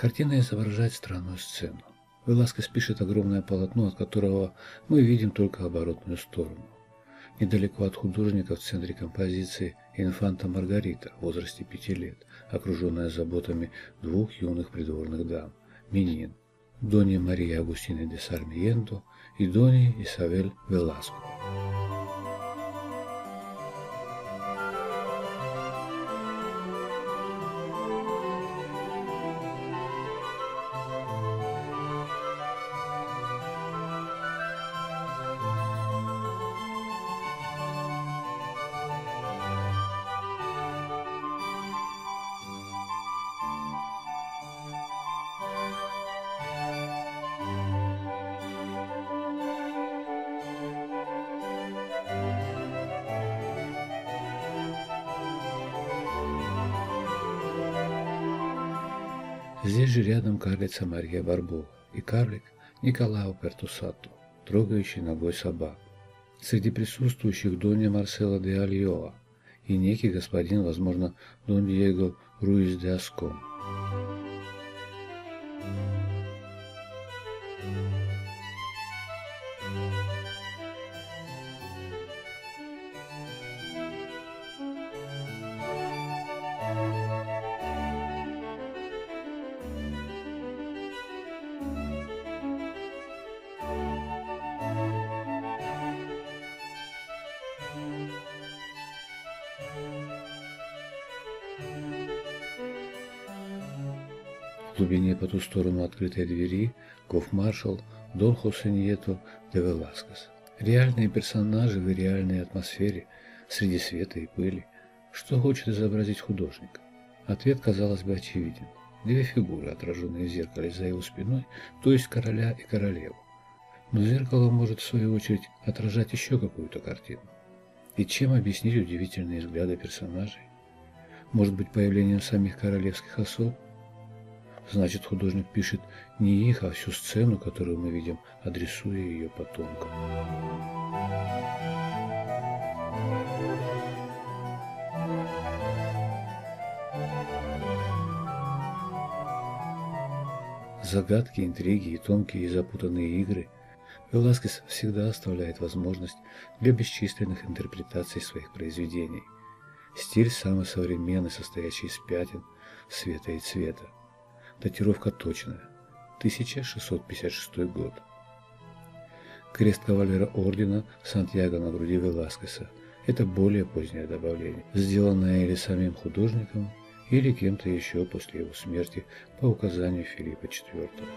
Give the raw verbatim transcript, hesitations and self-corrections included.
Картина изображает странную сцену. Веласкес пишет огромное полотно, от которого мы видим только оборотную сторону. Недалеко от художника в центре композиции инфанта Маргарита в возрасте пяти лет, окруженная заботами двух юных придворных дам – Минин, Донья Мария Агустины де Сармиенто и Донья Исавель Веласко. Здесь же рядом карлица Мария Барбух и карлик Николао Пертусату, трогающий ногой собак. Среди присутствующих Донья Марсела де Альоа и некий господин, возможно, Дон Диего Руис де Оскон. В глубине по ту сторону открытой двери гофмаршал Дон Хосе Ньето Де Веласкас. Реальные персонажи в реальной атмосфере, среди света и пыли. Что хочет изобразить художник? Ответ, казалось бы, очевиден. Две фигуры, отраженные в зеркале за его спиной, то есть короля и королеву. Но зеркало может, в свою очередь, отражать еще какую-то картину. И чем объяснить удивительные взгляды персонажей? Может быть, появлением самих королевских особ? Значит, художник пишет не их, а всю сцену, которую мы видим, адресуя ее потомкам. Загадки, интриги и тонкие и запутанные игры Веласкес всегда оставляет возможность для бесчисленных интерпретаций своих произведений. Стиль самый современный, состоящий из пятен, света и цвета. Датировка точная. тысяча шестьсот пятьдесят шестой год. Крест кавалера ордена Сантьяго на груди Веласкеса. Это более позднее добавление, сделанное или самим художником, или кем-то еще после его смерти по указанию Филиппа четвёртого.